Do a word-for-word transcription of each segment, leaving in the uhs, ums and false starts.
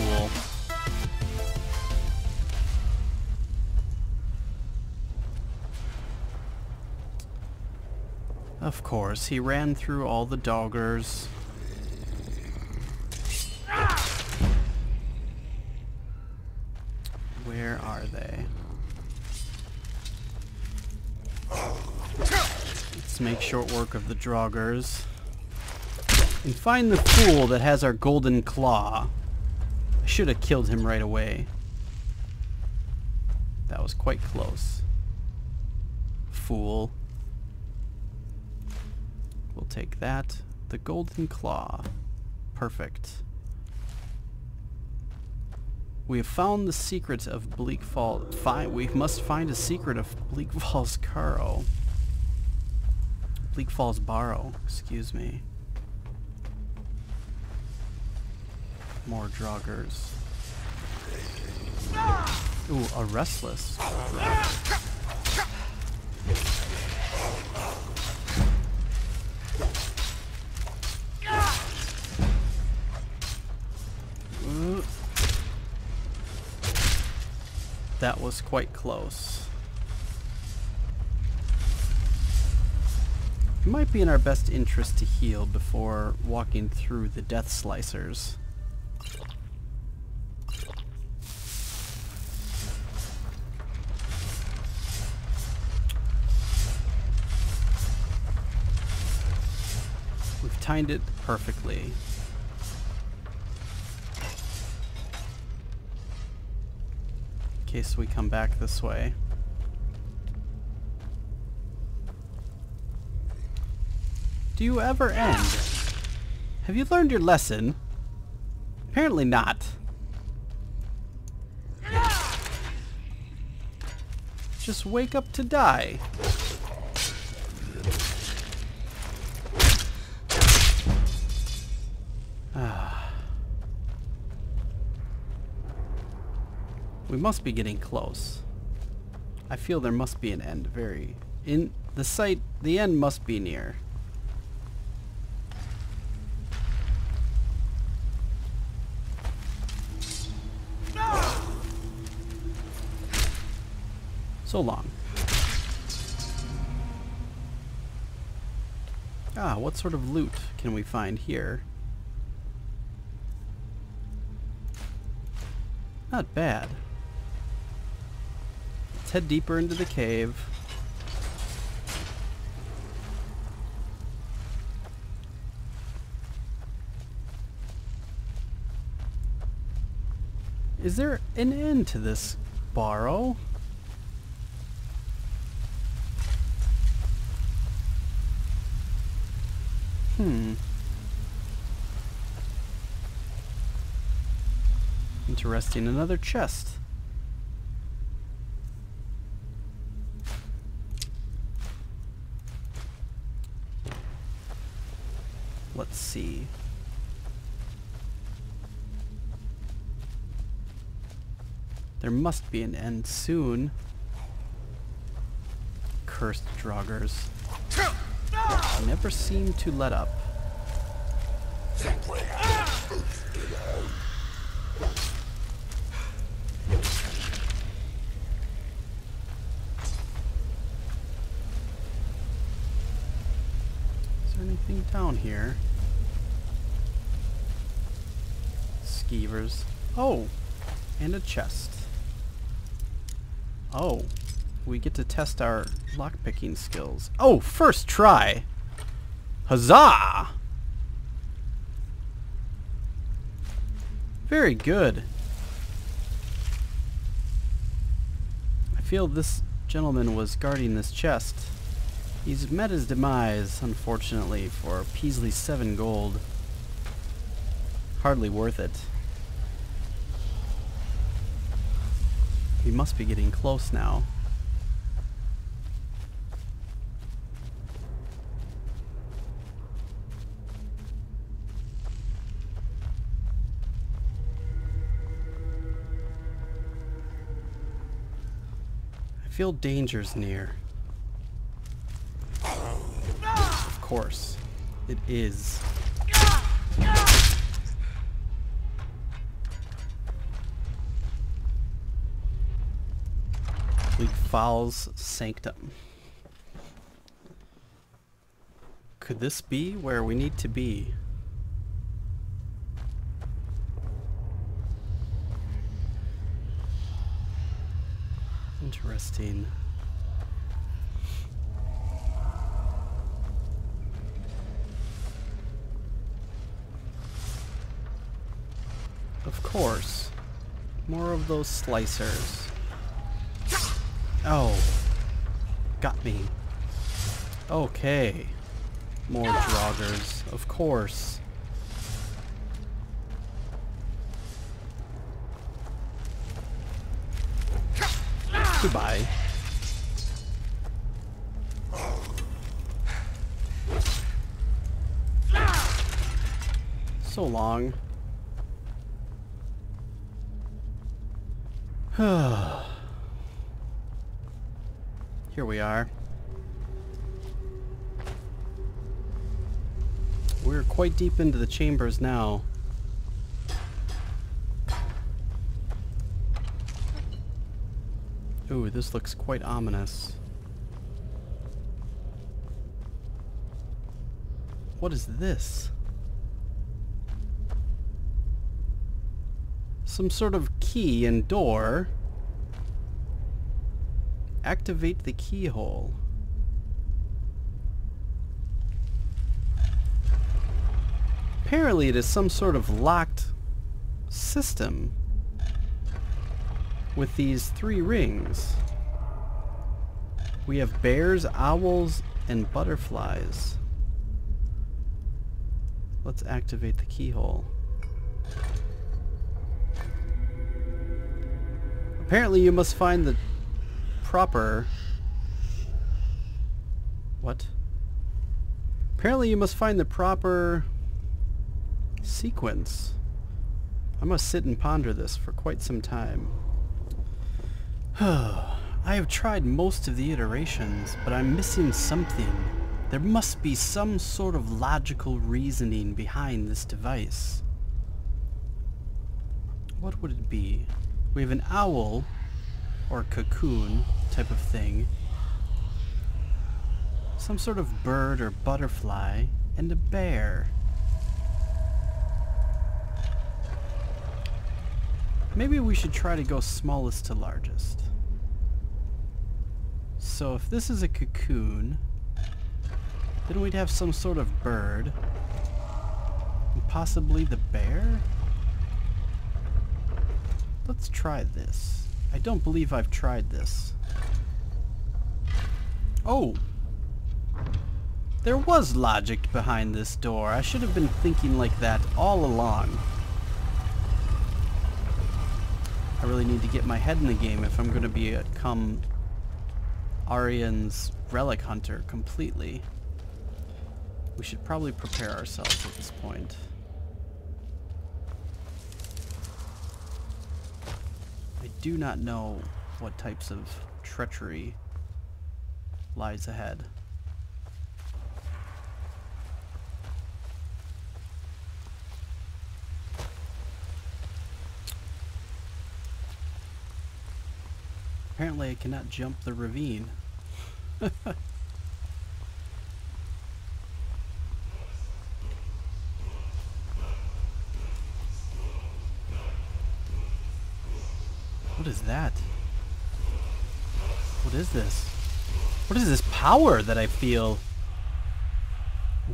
cool. Of course, he ran through all the Draugrs. Where are they? Let's make short work of the Draugrs. And find the fool that has our Golden Claw. I should have killed him right away. That was quite close. Fool. We'll take that. The Golden Claw. Perfect. We have found the secret of Bleak Falls. Fi we must find a secret of Bleak Falls Barrow. Bleak Falls Barrow, excuse me. More Draugrs. Ooh, a restless. Draugr. Ooh. That was quite close. It might be in our best interest to heal before walking through the death slicers. Timed it perfectly. In case we come back this way. Do you ever end? Have you learned your lesson? Apparently not. Just wake up to die. We must be getting close. I feel there must be an end. Very in the sight, the end must be near. No! So long. Ah, what sort of loot can we find here? Not bad. Let's head deeper into the cave. Is there an end to this barrow? Hmm. Interesting. Another chest. Let's see. There must be an end soon. Cursed Draugrs. Never seem to let up. Anything down here? Skeevers. Oh! And a chest. Oh. We get to test our lockpicking skills. Oh! First try! Huzzah! Very good. I feel this gentleman was guarding this chest. He's met his demise, unfortunately, for Peasley's seven gold. Hardly worth it. We must be getting close now. I feel danger's near. Of course, it is. Falls Sanctum. Could this be where we need to be? Interesting. Of course. More of those slicers. Oh. Got me. Okay. More Draugrs, of course. Goodbye. So long. Here we are. We're quite deep into the chambers now. Ooh, this looks quite ominous. What is this? Some sort of key and door. Activate the keyhole. Apparently it is some sort of locked system with these three rings. We have bears, owls, and butterflies. Let's activate the keyhole. Apparently you must find the proper... What? Apparently you must find the proper sequence. I must sit and ponder this for quite some time. I have tried most of the iterations, but I'm missing something. There must be some sort of logical reasoning behind this device. What would it be? We have an owl, or cocoon type of thing, some sort of bird or butterfly, and a bear. Maybe we should try to go smallest to largest. So if this is a cocoon, then we'd have some sort of bird, and possibly the bear? Let's try this. I don't believe I've tried this. Oh! There was logic behind this door. I should have been thinking like that all along. I really need to get my head in the game if I'm going to become Auryen's relic hunter completely. We should probably prepare ourselves at this point. I do not know what types of treachery lies ahead. Apparently I cannot jump the ravine. What is that? What is this? What is this power that I feel?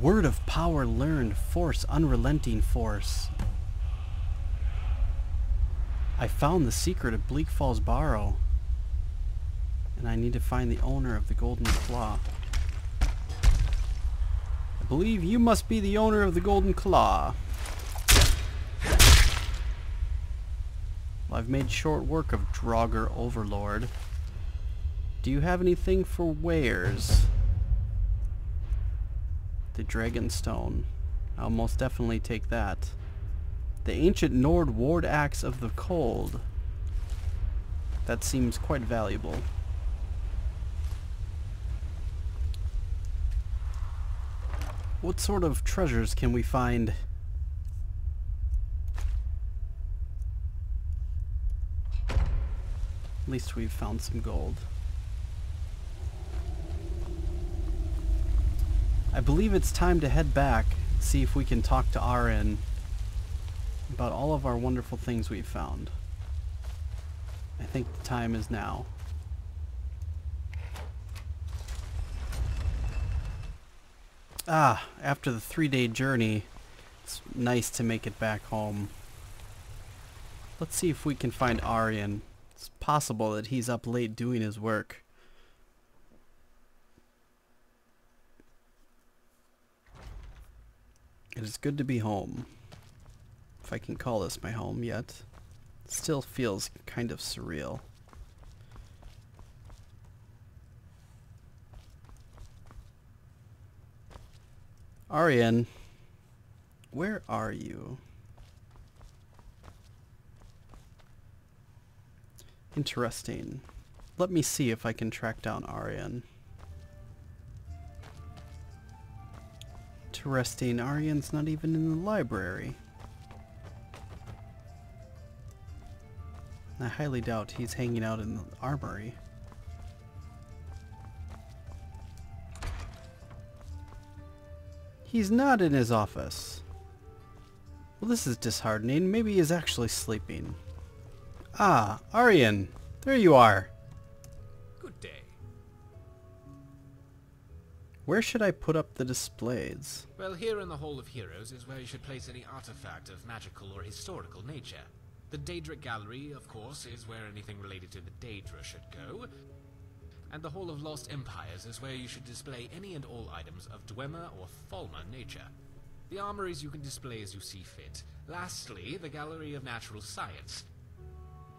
Word of power learned, force, unrelenting force. I found the secret of Bleak Falls Barrow, and I need to find the owner of the Golden Claw. I believe you must be the owner of the Golden Claw. I've made short work of Draugr Overlord. Do you have anything for wares? The Dragonstone. I'll most definitely take that. The Ancient Nord Ward Axe of the Cold. That seems quite valuable. What sort of treasures can we find? At least we've found some gold. I believe it's time to head back, see if we can talk to Auryen about all of our wonderful things we've found. I think the time is now. Ah, after the three-day journey, it's nice to make it back home. Let's see if we can find Auryen. It's possible that he's up late doing his work. It is good to be home. If I can call this my home yet. It still feels kind of surreal. Auryen, where are you? Interesting. Let me see if I can track down Auryen. Interesting, Aryen's not even in the library. I highly doubt he's hanging out in the armory. He's not in his office. Well, this is disheartening. Maybe he's actually sleeping. Ah, Auryen, there you are. Good day. Where should I put up the displays? Well, here in the Hall of Heroes is where you should place any artifact of magical or historical nature. The Daedric Gallery, of course, is where anything related to the Daedra should go. And the Hall of Lost Empires is where you should display any and all items of Dwemer or Falmer nature. The armories you can display as you see fit. Lastly, the Gallery of Natural Science.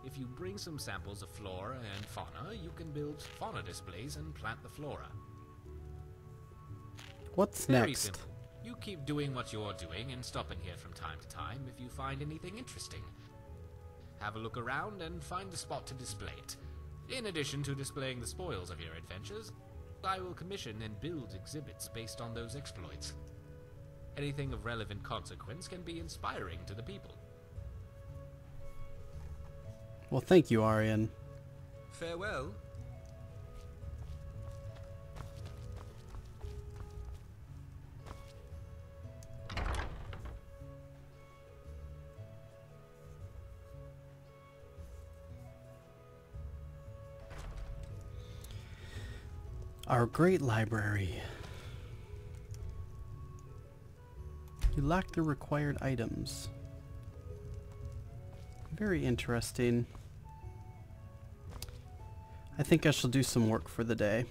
If you bring some samples of flora and fauna, you can build fauna displays and plant the flora. What's Very next? Simple. You keep doing what you're doing and stop in here from time to time if you find anything interesting. Have a look around and find a spot to display it. In addition to displaying the spoils of your adventures, I will commission and build exhibits based on those exploits. Anything of relevant consequence can be inspiring to the people. Well, thank you, Auryen. Farewell. Our great library. You lack the required items. Very interesting. I think I shall do some work for the day.